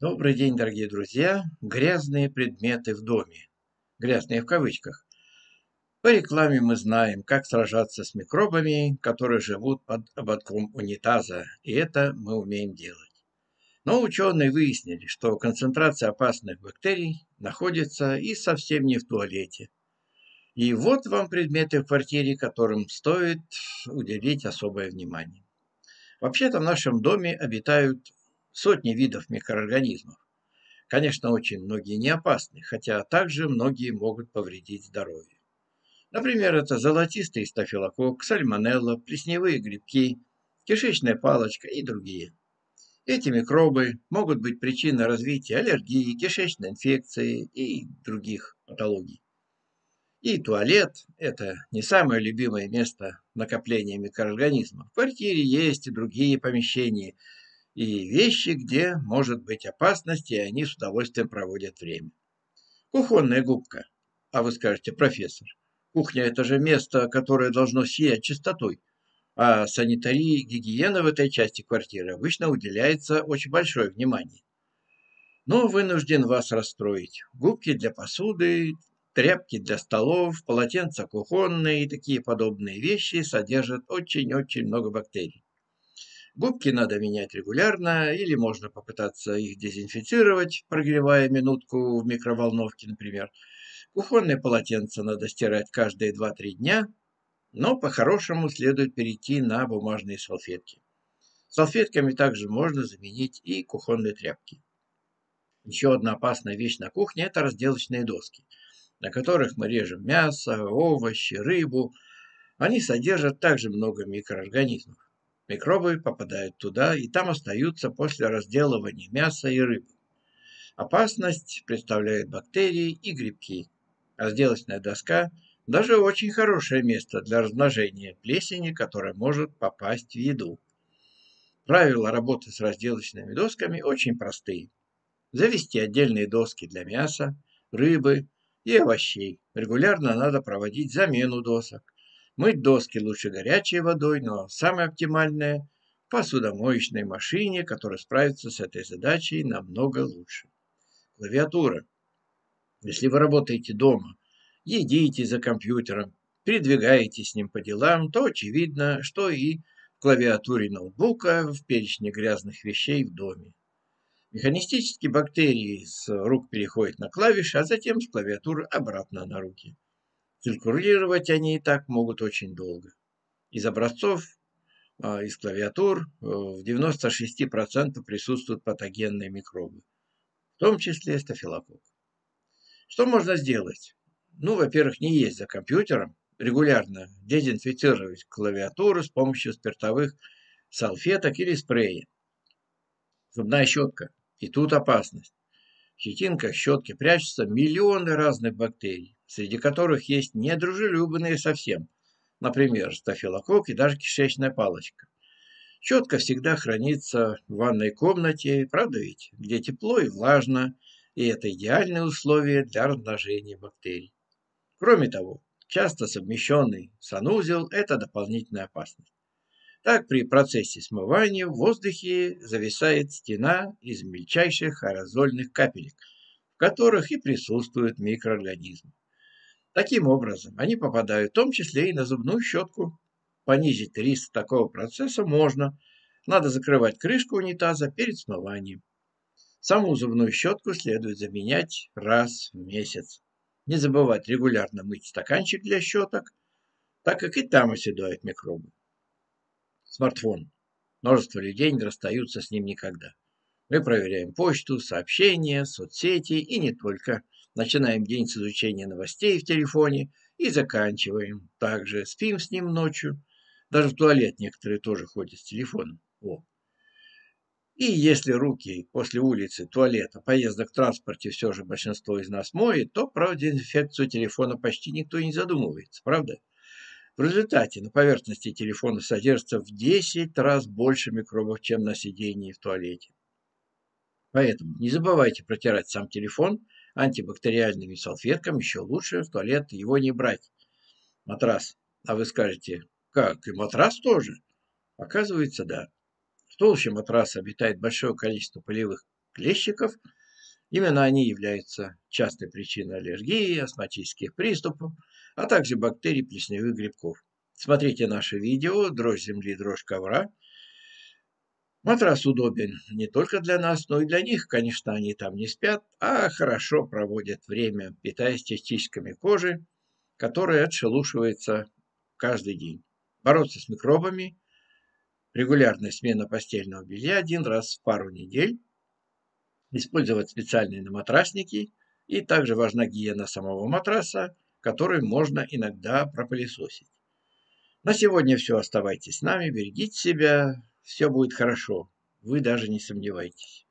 Добрый день, дорогие друзья! Грязные предметы в доме. Грязные в кавычках. По рекламе мы знаем, как сражаться с микробами, которые живут под ободком унитаза, и это мы умеем делать. Но ученые выяснили, что концентрация опасных бактерий находится и совсем не в туалете. И вот вам предметы в квартире, которым стоит уделить особое внимание. Вообще-то в нашем доме обитают сотни видов микроорганизмов. Конечно, очень многие не опасны, хотя также многие могут повредить здоровье. Например, это золотистый стафилококк, сальмонелла, плесневые грибки, кишечная палочка и другие. Эти микробы могут быть причиной развития аллергии, кишечной инфекции и других патологий. И туалет – это не самое любимое место накопления микроорганизмов. В квартире есть и другие помещения, и вещи, где может быть опасность, и они с удовольствием проводят время. Кухонная губка. А вы скажете, профессор, кухня – это же место, которое должно сиять чистотой. А санитарии, гигиена в этой части квартиры обычно уделяется очень большое внимание. Но вынужден вас расстроить. Губки для посуды, тряпки для столов, полотенца кухонные и такие подобные вещи содержат очень-очень много бактерий. Губки надо менять регулярно, или можно попытаться их дезинфицировать, прогревая минутку в микроволновке, например. Кухонные полотенца надо стирать каждые 2-3 дня, но по-хорошему следует перейти на бумажные салфетки. Салфетками также можно заменить и кухонные тряпки. Еще одна опасная вещь на кухне – это разделочные доски, на которых мы режем мясо, овощи, рыбу. Они содержат также много микроорганизмов. Микробы попадают туда и там остаются после разделывания мяса и рыбы. Опасность представляют бактерии и грибки. Разделочная доска – даже очень хорошее место для размножения плесени, которая может попасть в еду. Правила работы с разделочными досками очень простые. Завести отдельные доски для мяса, рыбы и овощей. Регулярно надо проводить замену досок. Мыть доски лучше горячей водой, но самое оптимальное – в посудомоечной машине, которая справится с этой задачей намного лучше. Клавиатура. Если вы работаете дома, едите за компьютером, передвигаетесь с ним по делам, то очевидно, что и в клавиатуре ноутбука, в перечне грязных вещей в доме. Механистические бактерии с рук переходят на клавиши, а затем с клавиатуры обратно на руки. Циркулировать они и так могут очень долго. Из образцов, из клавиатур в 96% присутствуют патогенные микробы, в том числе стафилококк. Что можно сделать? Ну, во-первых, не есть за компьютером, регулярно дезинфицировать клавиатуру с помощью спиртовых салфеток или спрея. Зубная щетка. И тут опасность. В щетинках щетки прячутся миллионы разных бактерий, среди которых есть недружелюбные совсем, например, стафилококк и даже кишечная палочка. Щетка всегда хранится в ванной комнате, правда ведь, где тепло и влажно, и это идеальные условия для размножения бактерий. Кроме того, часто совмещенный санузел – это дополнительная опасность. Так, при процессе смывания в воздухе зависает стена из мельчайших аэрозольных капелек, в которых и присутствуют микроорганизмы. Таким образом, они попадают в том числе и на зубную щетку. Понизить риск такого процесса можно. Надо закрывать крышку унитаза перед смыванием. Саму зубную щетку следует заменять раз в месяц. Не забывать регулярно мыть стаканчик для щеток, так как и там оседают микробы. Смартфон. Множество людей не расстаются с ним никогда. Мы проверяем почту, сообщения, соцсети и не только. Начинаем день с изучения новостей в телефоне и заканчиваем. Также спим с ним ночью. Даже в туалет некоторые тоже ходят с телефоном. И если руки после улицы, туалета, поездок в транспорте все же большинство из нас моет, то про дезинфекцию телефона почти никто не задумывается, правда? В результате на поверхности телефона содержится в 10 раз больше микробов, чем на сидении в туалете. Поэтому не забывайте протирать сам телефон антибактериальными салфетками, еще лучше в туалет его не брать. Матрас. А вы скажете, как, и матрас тоже? Оказывается, да. В толще матраса обитает большое количество полевых клещиков. Именно они являются частой причиной аллергии, астматических приступов, а также бактерий плесневых грибков. Смотрите наше видео «Дрожь земли, дрожь ковра». Матрас удобен не только для нас, но и для них. Конечно, они там не спят, а хорошо проводят время, питаясь частичками кожи, которые отшелушиваются каждый день. Бороться с микробами. Регулярная смена постельного белья 1 раз в пару недель. Использовать специальные наматрасники. И также важна гигиена самого матраса, который можно иногда пропылесосить. На сегодня все. Оставайтесь с нами, берегите себя. Все будет хорошо. Вы даже не сомневайтесь.